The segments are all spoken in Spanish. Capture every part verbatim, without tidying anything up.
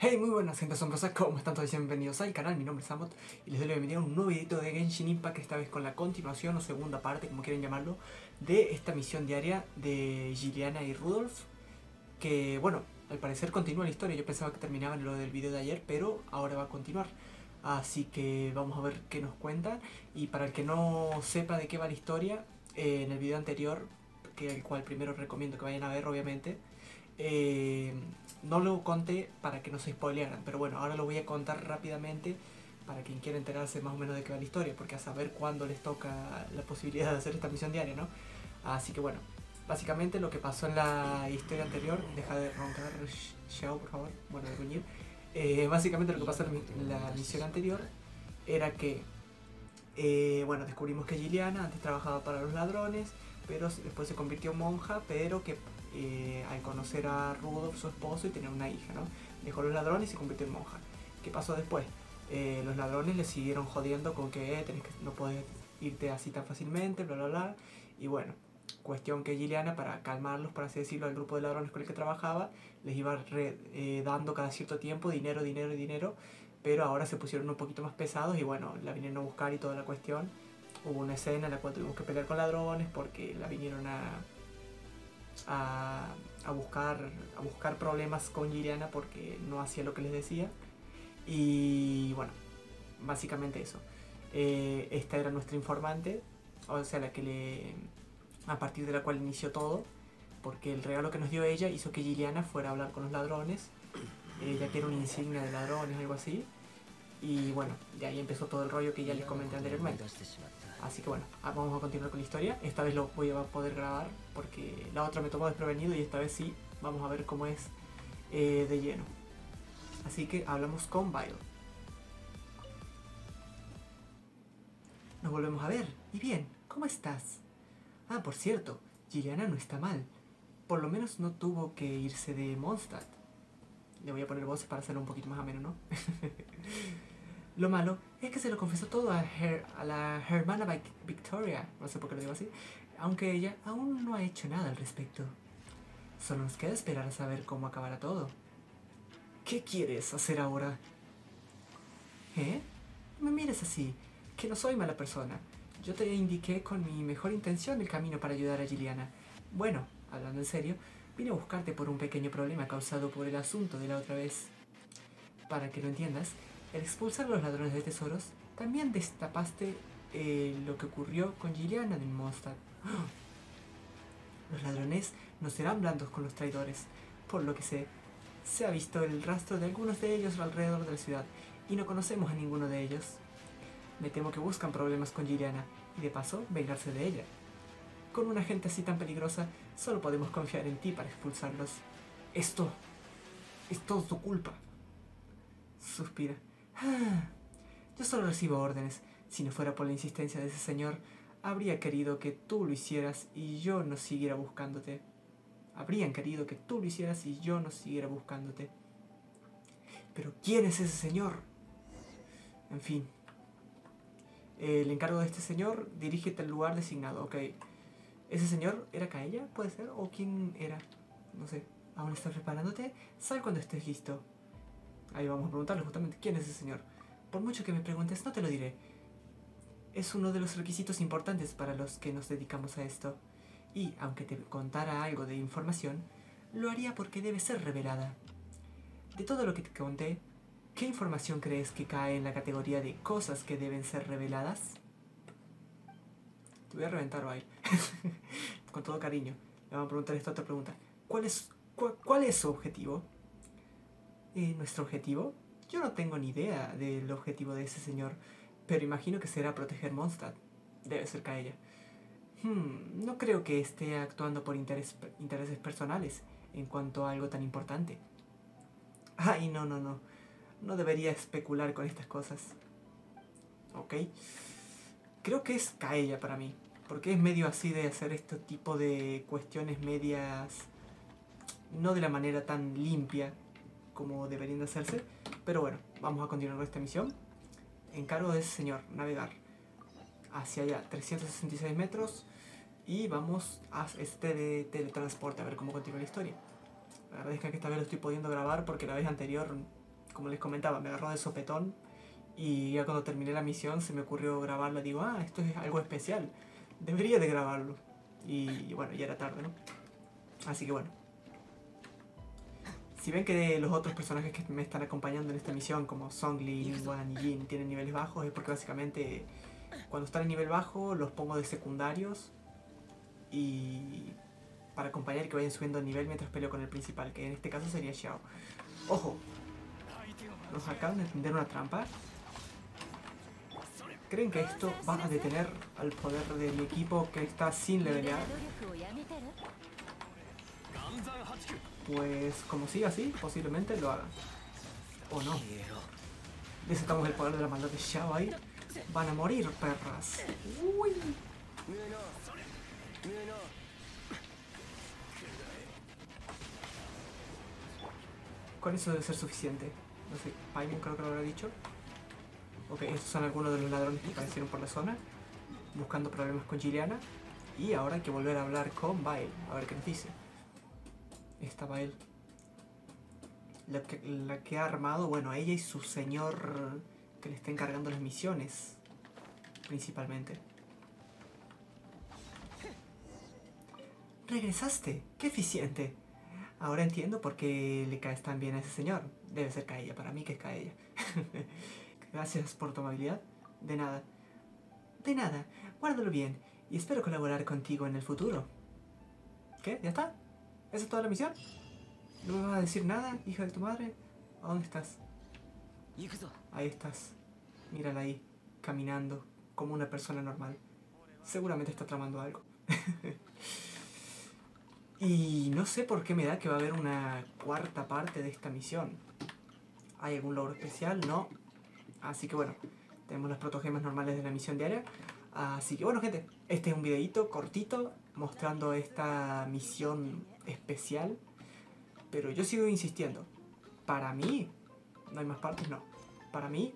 Hey, muy buenas gente asombrosa, ¿cómo están todos? Bienvenidos al canal, mi nombre es Amot y les doy la bienvenida a un nuevo video de Genshin Impact, esta vez con la continuación o segunda parte, como quieren llamarlo, de esta misión diaria de Jilliana y Rudolf, que bueno, al parecer continúa la historia. Yo pensaba que terminaba en lo del video de ayer, pero ahora va a continuar, así que vamos a ver qué nos cuentan. Y para el que no sepa de qué va la historia, eh, en el video anterior, que el cual primero recomiendo que vayan a ver, obviamente, eh... no lo conté para que no se spoilearan, pero bueno, ahora lo voy a contar rápidamente para quien quiera enterarse más o menos de qué va la historia, porque a saber cuándo les toca la posibilidad de hacer esta misión diaria, ¿no? Así que bueno, básicamente lo que pasó en la historia anterior, deja de roncar, Xiao, por favor, bueno, de gruñir. Eh, básicamente lo que pasó en la misión anterior era que, eh, bueno, descubrimos que Jilliana antes trabajaba para los ladrones, pero después se convirtió en monja, pero que eh, al conocer a Rudolf, su esposo, y tener una hija, ¿no? Dejó a los ladrones y se convirtió en monja. ¿Qué pasó después? Eh, los ladrones le siguieron jodiendo con que, eh, tenés que no podés irte así tan fácilmente, bla, bla, bla. Y bueno, cuestión que Jilliana, para calmarlos, por así decirlo, al grupo de ladrones con el que trabajaba, les iba re, eh, dando cada cierto tiempo dinero, dinero y dinero, pero ahora se pusieron un poquito más pesados y bueno, la vinieron a buscar y toda la cuestión. Hubo una escena en la cual tuvimos que pelear con ladrones porque la vinieron a, a, a, buscar, a buscar problemas con Jilliana porque no hacía lo que les decía. Y bueno, básicamente eso. Eh, esta era nuestra informante, o sea, la que le, a partir de la cual inició todo, porque el regalo que nos dio ella hizo que Jilliana fuera a hablar con los ladrones, eh, ya que era una insignia de ladrones, algo así. Y bueno, de ahí empezó todo el rollo que ya les comenté anteriormente. Así que bueno, vamos a continuar con la historia. Esta vez lo voy a poder grabar porque la otra me tomó desprevenido y esta vez sí, vamos a ver cómo es eh, de lleno. Así que hablamos con Vile. Nos volvemos a ver. Y bien, ¿cómo estás? Ah, por cierto, Jilliana no está mal. Por lo menos no tuvo que irse de Mondstadt. Le voy a poner voces para hacerlo un poquito más ameno, ¿no? Lo malo es que se lo confesó todo a, her, a la hermana Victoria, no sé por qué lo digo así, aunque ella aún no ha hecho nada al respecto. Solo nos queda esperar a saber cómo acabará todo. ¿Qué quieres hacer ahora? ¿Eh? No me mires así, que no soy mala persona. Yo te indiqué con mi mejor intención el camino para ayudar a Jilliana. Bueno, hablando en serio, vine a buscarte por un pequeño problema causado por el asunto de la otra vez. Para que lo entiendas, al expulsar a los ladrones de tesoros, también destapaste eh, lo que ocurrió con Jilliana en Mondstadt. ¡Oh! Los ladrones no serán blandos con los traidores. Por lo que sé, se ha visto el rastro de algunos de ellos alrededor de la ciudad, y no conocemos a ninguno de ellos. Me temo que buscan problemas con Jilliana, y de paso, vengarse de ella. Con una gente así tan peligrosa, solo podemos confiar en ti para expulsarlos. Esto es todo tu culpa. Suspira. Yo solo recibo órdenes. Si no fuera por la insistencia de ese señor, habría querido que tú lo hicieras y yo no siguiera buscándote. Habrían querido que tú lo hicieras y yo no siguiera buscándote. Pero ¿quién es ese señor? En fin. El encargo de este señor, dirígete al lugar designado, ok. ¿Ese señor era Kaeya? ¿Puede ser? ¿O quién era? No sé. ¿Aún estás preparándote? Sal cuando estés listo. Ahí vamos a preguntarle justamente quién es ese señor. Por mucho que me preguntes, no te lo diré. Es uno de los requisitos importantes para los que nos dedicamos a esto. Y, aunque te contara algo de información, lo haría porque debe ser revelada. De todo lo que te conté, ¿qué información crees que cae en la categoría de cosas que deben ser reveladas? Te voy a reventar, Bail. Con todo cariño. Le vamos a preguntar esta otra pregunta. ¿Cuál es, cu cuál es su objetivo? Eh, ¿Nuestro objetivo? Yo no tengo ni idea del objetivo de ese señor, pero imagino que será proteger Mondstadt. Debe ser Kaeya. Hmm, no creo que esté actuando por interés, intereses personales en cuanto a algo tan importante. Ay, no, no, no. No debería especular con estas cosas. Ok. Creo que es Kaeya para mí, porque es medio así de hacer este tipo de cuestiones medias, no de la manera tan limpia como deberían de hacerse. Pero bueno, vamos a continuar con esta misión. Encargo de ese señor, navegar hacia allá, trescientos sesenta y seis metros, y vamos a este teletransporte a ver cómo continúa la historia. La verdad es que esta vez lo estoy pudiendo grabar porque la vez anterior como les comentaba, me agarró de sopetón. Y ya cuando terminé la misión se me ocurrió grabarla. Digo, ah, esto es algo especial, debería de grabarlo. Y, y bueno, ya era tarde, ¿no? Así que bueno. Si ven que los otros personajes que me están acompañando en esta misión, como Songli, Wang y Jin, tienen niveles bajos, es porque básicamente cuando están en nivel bajo los pongo de secundarios y para acompañar que vayan subiendo el nivel mientras peleo con el principal, que en este caso sería Xiao. ¡Ojo! Nos acaban de tender una trampa. ¿Creen que esto va a detener al poder de mi equipo que está sin levelear? Pues como siga así, posiblemente lo haga. O no. Desatamos el poder de la maldad de Xiao ahí. Van a morir, perras. Uy. Con eso debe ser suficiente. No sé, Paimon creo que lo habrá dicho. Ok, estos son algunos de los ladrones que aparecieron por la zona, buscando problemas con Jilliana. Y ahora hay que volver a hablar con Bael, a ver qué nos dice. Esta Bael, la que, la que ha armado, bueno, ella y su señor que le está encargando las misiones, principalmente. ¡Regresaste! ¡Qué eficiente! Ahora entiendo por qué le caes tan bien a ese señor. Debe ser Kaeya, para mí que es Kaeya. Gracias por tu amabilidad. De nada. De nada. Guárdalo bien. Y espero colaborar contigo en el futuro. ¿Qué? ¿Ya está? ¿Esa es toda la misión? ¿No me vas a decir nada, hija de tu madre? ¿A dónde estás? Ahí estás. Mírala ahí, caminando como una persona normal. Seguramente está tramando algo. Y no sé por qué me da que va a haber una cuarta parte de esta misión. ¿Hay algún logro especial? No. Así que bueno, tenemos las protogemas normales de la misión diaria. Así que bueno, gente, este es un videito cortito mostrando esta misión especial. Pero yo sigo insistiendo, para mí, no hay más partes, no. Para mí,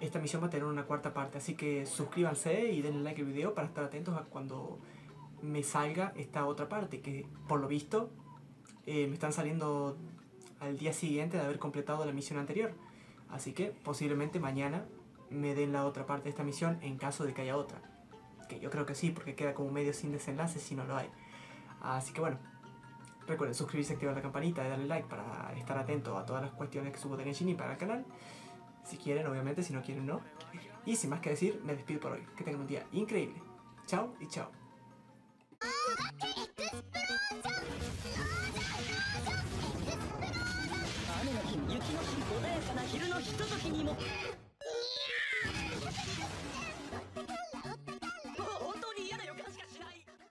esta misión va a tener una cuarta parte. Así que suscríbanse y denle like al video para estar atentos a cuando me salga esta otra parte. Que por lo visto, eh, me están saliendo al día siguiente de haber completado la misión anterior. Así que posiblemente mañana me den la otra parte de esta misión en caso de que haya otra. Que yo creo que sí, porque queda como medio sin desenlace si no lo hay. Así que bueno, recuerden suscribirse, activar la campanita y darle like para estar atento a todas las cuestiones que subo de Genshin Impact para el canal. Si quieren, obviamente, si no quieren, no. Y sin más que decir, me despido por hoy. Que tengan un día increíble. Chao y chao.